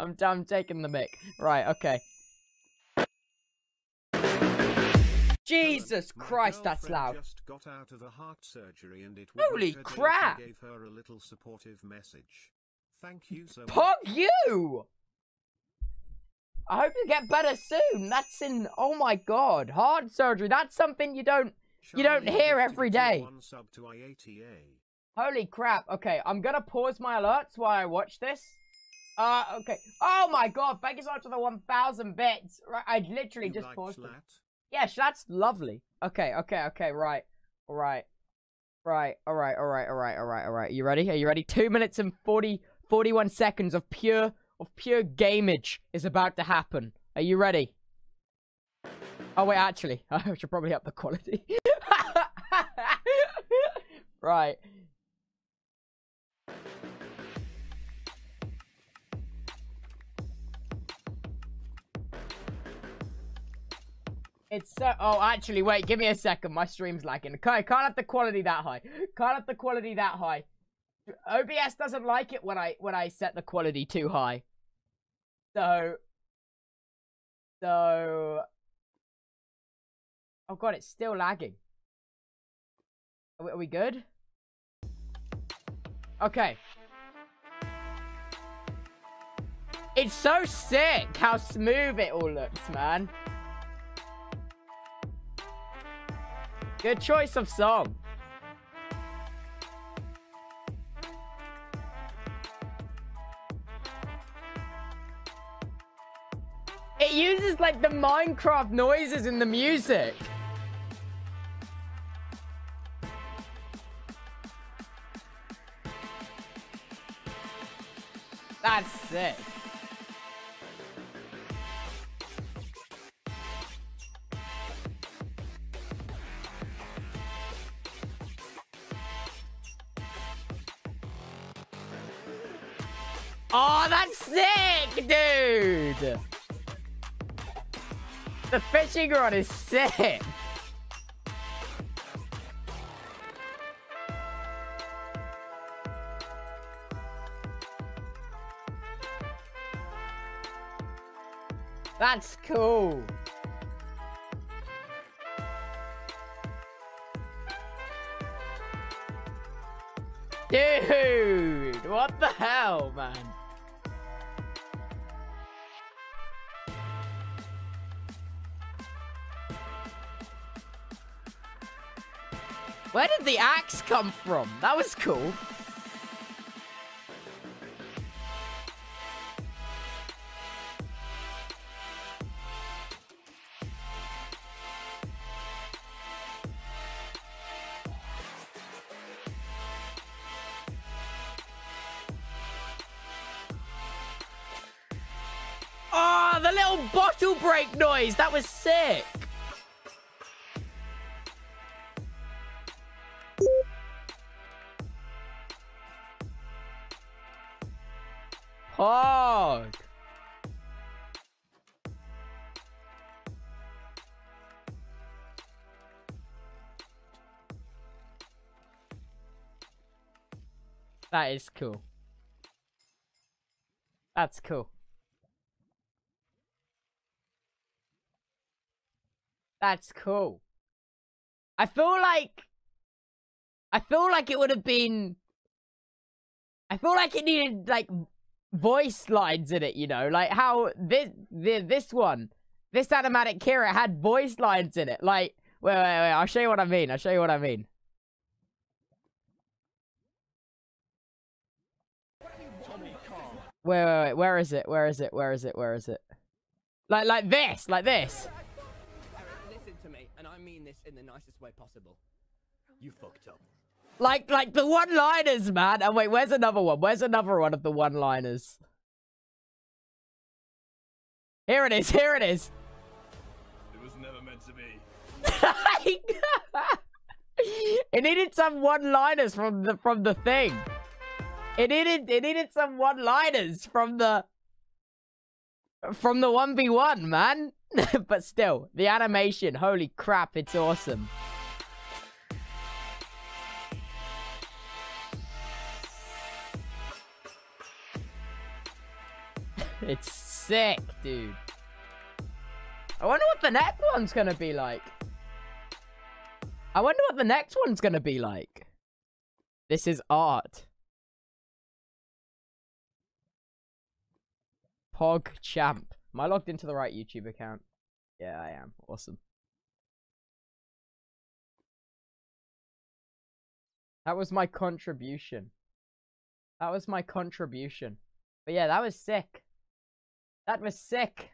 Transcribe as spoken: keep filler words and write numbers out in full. I'm, I'm taking the mic. Right, okay. Jesus Christ, that's loud. Just got out of a heart surgery and it Holy crap! Gave her a little supportive message. Thank you so much. Fuck you! I hope you get better soon. That's in oh my god, heart surgery. That's something you don't you don't hear every day. Holy crap. Okay, I'm gonna pause my alerts while I watch this. Uh okay. Oh my god, thank you so much for the one thousand bits. Right, I literally you just like paused. It. Yeah, that's lovely. Okay, okay, okay, right. Alright. Right, alright, alright, alright, alright, alright. You ready? Are you ready? Two minutes and forty forty-one seconds of pure of pure gamage is about to happen. Are you ready? Oh wait, actually, I should probably up the quality. Right. It's so- oh, actually, wait, give me a second, my stream's lagging. Okay, can't have the quality that high. Can't have the quality that high. O B S doesn't like it when I- when I set the quality too high. So... So... Oh god, it's still lagging. Are we, are we good? Okay. It's so sick how smooth it all looks, man. Good choice of song. It uses like the Minecraft noises in the music. That's sick. Oh, that's sick, dude! The fishing rod is sick! That's cool! Dude! What the hell, man? Where did the axe come from? That was cool. Oh, the little bottle break noise. That was sick. Oh. That is cool. That's cool. That's cool. I feel like I feel like it would have been I feel like it needed like voice lines in it, you know, like how this the, this one, this animatic Kira had voice lines in it. Like, wait, wait, wait, I'll show you what I mean. I'll show you what I mean. Wait, wait, wait, where is it? Where is it? Where is it? Where is it? Like, like this, like this. Listen to me, and I mean this in the nicest way possible. You fucked up. Like, like the one-liners, man. Oh, wait, where's another one? Where's another one of the one-liners? Here it is, here it is. It was never meant to be. It needed some one-liners from the, from the thing. It needed, it needed some one-liners from the... From the one v one, man. But still, the animation, holy crap, it's awesome. It's sick, dude. I wonder what the next one's gonna be like. I wonder what the next one's gonna be like. This is art. PogChamp. Am I logged into the right YouTube account? Yeah, I am. Awesome. That was my contribution. That was my contribution. But yeah, that was sick. That was sick.